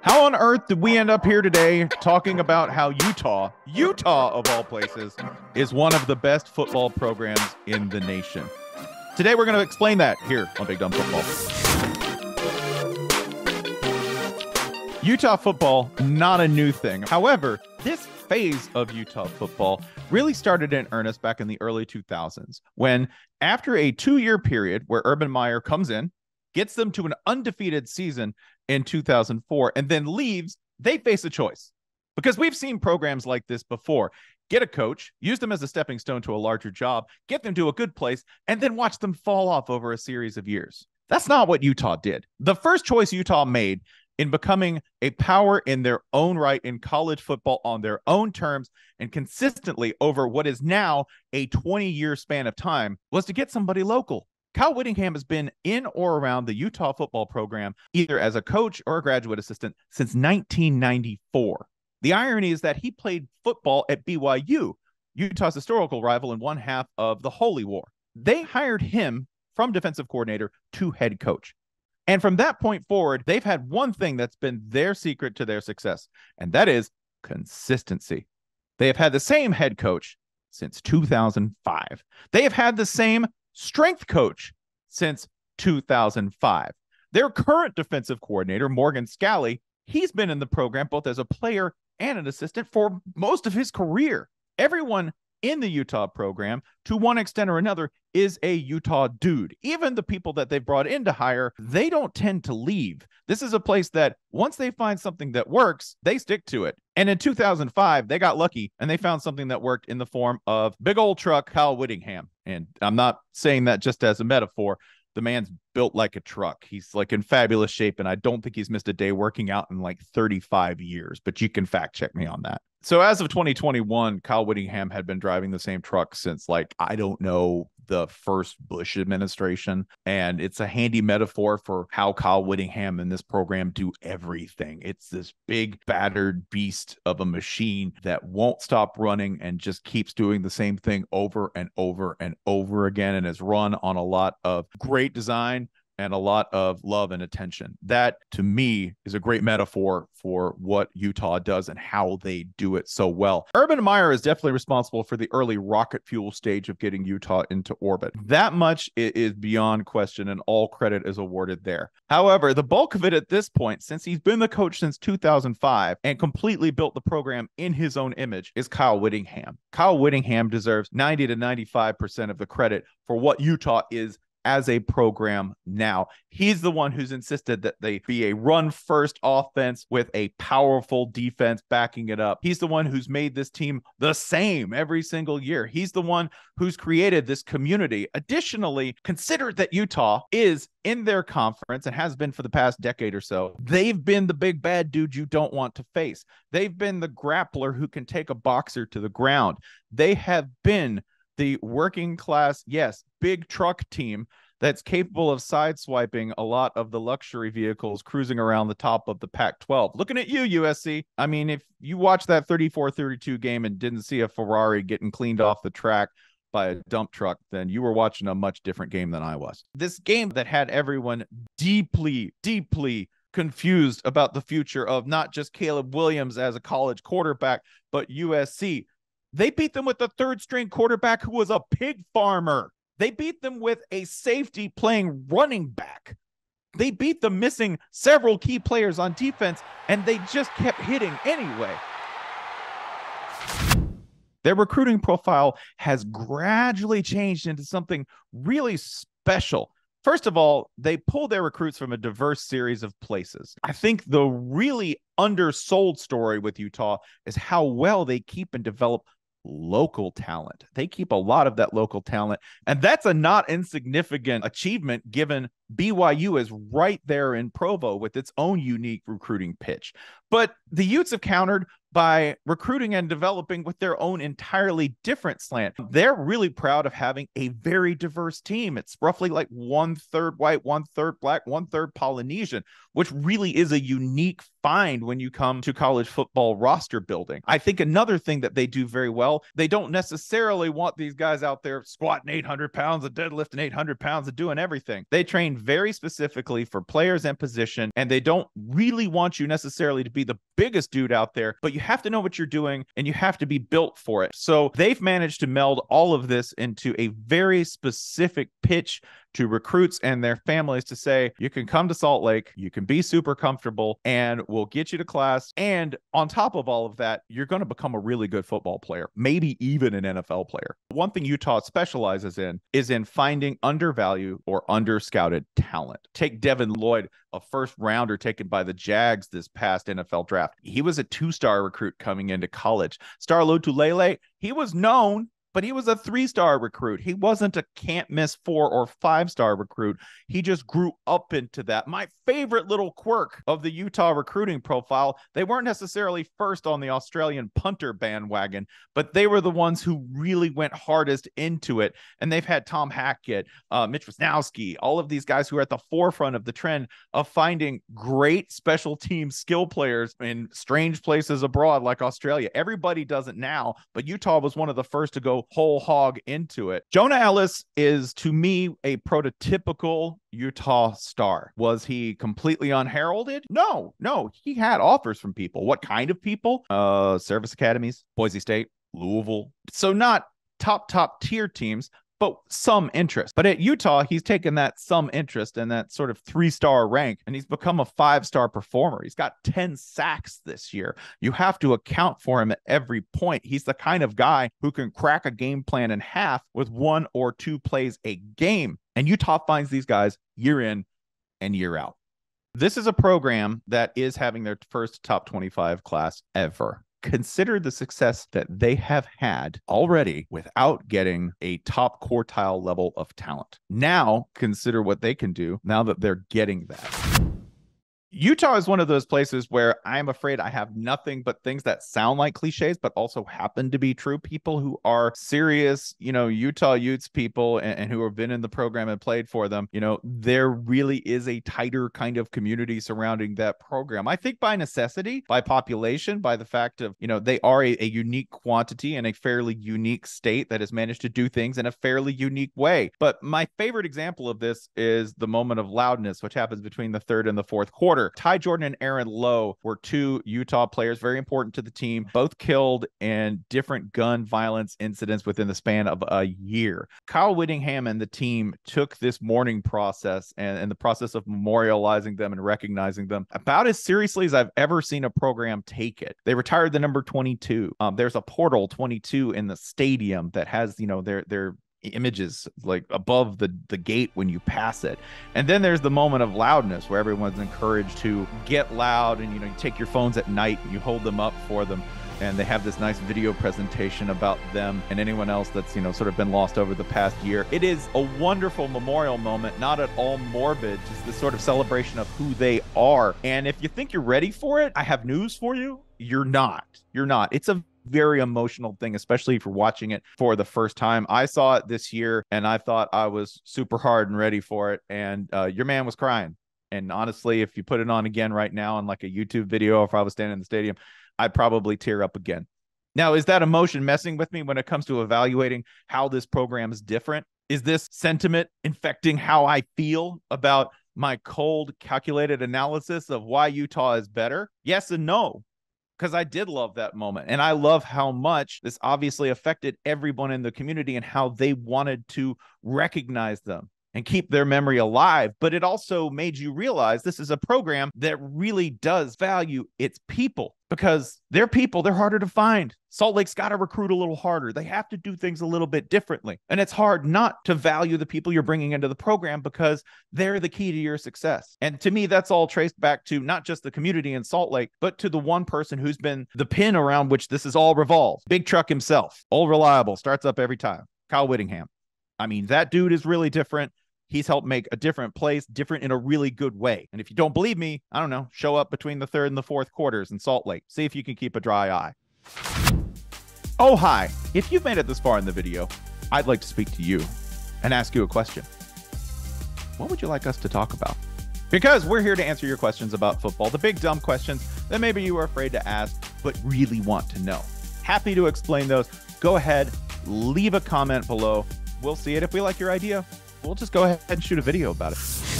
How on earth did we end up here today talking about how Utah of all places, is one of the best football programs in the nation? Today, we're going to explain that here on Big Dumb Football. Utah football, not a new thing. However, this phase of Utah football really started in earnest back in the early 2000s when, after a 2-year period where Urban Meyer comes in, gets them to an undefeated season in 2004, and then leaves, they face a choice. Because we've seen programs like this before. Get a coach, use them as a stepping stone to a larger job, get them to a good place, and then watch them fall off over a series of years. That's not what Utah did. The first choice Utah made in becoming a power in their own right in college football on their own terms and consistently over what is now a 20-year span of time was to get somebody local. Kyle Whittingham has been in or around the Utah football program, either as a coach or a graduate assistant, since 1994. The irony is that he played football at BYU, Utah's historical rival, in one half of the Holy War. They hired him from defensive coordinator to head coach. And from that point forward, they've had one thing that's been their secret to their success, and that is consistency. They have had the same head coach since 2005. They have had the same strength coach since 2005. Their current defensive coordinator, Morgan Scalley, he's been in the program both as a player and an assistant for most of his career. Everyone in the Utah program, to one extent or another, is a Utah dude. Even the people that they've brought in to hire, they don't tend to leave. This is a place that once they find something that works, they stick to it. And in 2005, they got lucky and they found something that worked in the form of big old truck Kyle Whittingham. And I'm not saying that just as a metaphor. The man's built like a truck. He's like in fabulous shape, and I don't think he's missed a day working out in like 35 years, but you can fact check me on that. So as of 2021, Kyle Whittingham had been driving the same truck since, like, I don't know, the first Bush administration. And it's a handy metaphor for how Kyle Whittingham and this program do everything. It's this big battered beast of a machine that won't stop running and just keeps doing the same thing over and over and over again, and is run on a lot of great design and a lot of love and attention. That, to me, is a great metaphor for what Utah does and how they do it so well. Urban Meyer is definitely responsible for the early rocket fuel stage of getting Utah into orbit. That much is beyond question, and all credit is awarded there. However, the bulk of it at this point, since he's been the coach since 2005 and completely built the program in his own image, is Kyle Whittingham. Kyle Whittingham deserves 90 to 95% of the credit for what Utah is as a program now. He's the one who's insisted that they be a run-first offense with a powerful defense backing it up. He's the one who's made this team the same every single year. He's the one who's created this community. Additionally, consider that Utah is in their conference and has been for the past decade or so. They've been the big bad dude you don't want to face. They've been the grappler who can take a boxer to the ground. They have been the working class, yes, big truck team that's capable of sideswiping a lot of the luxury vehicles cruising around the top of the Pac-12. Looking at you, USC. I mean, if you watched that 34-32 game and didn't see a Ferrari getting cleaned off the track by a dump truck, then you were watching a much different game than I was. This game that had everyone deeply, deeply confused about the future of not just Caleb Williams as a college quarterback, but USC. They beat them with the third-string quarterback who was a pig farmer. They beat them with a safety playing running back. They beat them missing several key players on defense, and they just kept hitting anyway. Their recruiting profile has gradually changed into something really special. First of all, they pull their recruits from a diverse series of places. I think the really undersold story with Utah is how well they keep and develop local talent. They keep a lot of that local talent, and that's a not insignificant achievement given BYU is right there in Provo with its own unique recruiting pitch. But the Utes have countered by recruiting and developing with their own entirely different slant. They're really proud of having a very diverse team. It's roughly like 1/3 white, 1/3 black, 1/3 Polynesian, which really is a unique find when you come to college football roster building. I think another thing that they do very well, they don't necessarily want these guys out there squatting 800 pounds and deadlifting 800 pounds and doing everything. They train designed very specifically for players and position, and they don't really want you necessarily to be the biggest dude out there, but you have to know what you're doing and you have to be built for it. So they've managed to meld all of this into a very specific pitch to recruits and their families to say, you can come to Salt Lake, you can be super comfortable, and we'll get you to class. And on top of all of that, you're going to become a really good football player, maybe even an NFL player. One thing Utah specializes in is in finding undervalued or under-scouted talent. Take Devin Lloyd, a first rounder taken by the Jags this past NFL draft. He was a 2-star recruit coming into college. Starlo Tulele, he was known, but he was a 3-star recruit. He wasn't a can't miss 4- or 5-star recruit. He just grew up into that. My favorite little quirk of the Utah recruiting profile, they weren't necessarily first on the Australian punter bandwagon, but they were the ones who really went hardest into it. And they've had Tom Hackett, Mitch Wisnowski, all of these guys who are at the forefront of the trend of finding great special team skill players in strange places abroad like Australia. Everybody does it now, but Utah was one of the first to go whole hog into it. Jonah Ellis is, to me, a prototypical Utah star. Was he completely unheralded? No. He had offers from people. What kind of people? Service academies, Boise State, Louisville. So not top tier teams, but some interest. But at Utah, he's taken that some interest and that sort of 3-star rank, and he's become a 5-star performer. He's got 10 sacks this year. You have to account for him at every point. He's the kind of guy who can crack a game plan in half with 1 or 2 plays a game. And Utah finds these guys year in and year out. This is a program that is having their first top 25 class ever. Consider the success that they have had already without getting a top quartile level of talent. Now consider what they can do now that they're getting that. Utah is one of those places where I'm afraid I have nothing but things that sound like cliches, but also happen to be true. People who are serious, Utah Utes people and who have been in the program and played for them, there really is a tighter kind of community surrounding that program. I think by necessity, by population, by the fact of, they are a unique quantity in a fairly unique state that has managed to do things in a fairly unique way. But my favorite example of this is the moment of loudness, which happens between the third and the fourth quarter. Ty Jordan and Aaron Lowe were 2 Utah players, very important to the team, both killed in different gun violence incidents within the span of a year. Kyle Whittingham and the team took this mourning process and the process of memorializing them and recognizing them about as seriously as I've ever seen a program take it. They retired the number 22. There's a portal 22 in the stadium that has, their images like above the gate when you pass it. And then there's the moment of loudness where everyone's encouraged to get loud, and you take your phones at night and you hold them up for them, and they have this nice video presentation about them and anyone else that's sort of been lost over the past year. It is a wonderful memorial moment, not at all morbid, just this sort of celebration of who they are. And if you think you're ready for it, I have news for you. You're not. It's a very emotional thing, especially if you're watching it for the first time. I saw it this year and I thought I was super hard and ready for it. And your man was crying. And honestly, if you put it on again right now on like a YouTube video, if I was standing in the stadium, I'd probably tear up again. Now, is that emotion messing with me when it comes to evaluating how this program is different? Is this sentiment infecting how I feel about my cold, calculated analysis of why Utah is better? Yes and no. Because I did love that moment. And I love how much this obviously affected everyone in the community and how they wanted to recognize them and keep their memory alive. But it also made you realize this is a program that really does value its people, because their people, they're harder to find. Salt Lake's got to recruit a little harder. They have to do things a little bit differently. And it's hard not to value the people you're bringing into the program because they're the key to your success. And to me, that's all traced back to not just the community in Salt Lake, but to the one person who's been the pin around which this is all revolves. Big Truck himself, old reliable, starts up every time. Kyle Whittingham. I mean, that dude is really different. He's helped make a different place, different in a really good way. And if you don't believe me, I don't know, show up between the third and the fourth quarters in Salt Lake. See if you can keep a dry eye. Oh, hi. If you've made it this far in the video, I'd like to speak to you and ask you a question. What would you like us to talk about? Because we're here to answer your questions about football, the big dumb questions that maybe you were afraid to ask, but really want to know. Happy to explain those. Go ahead, leave a comment below. We'll see it. If we like your idea, we'll just go ahead and shoot a video about it.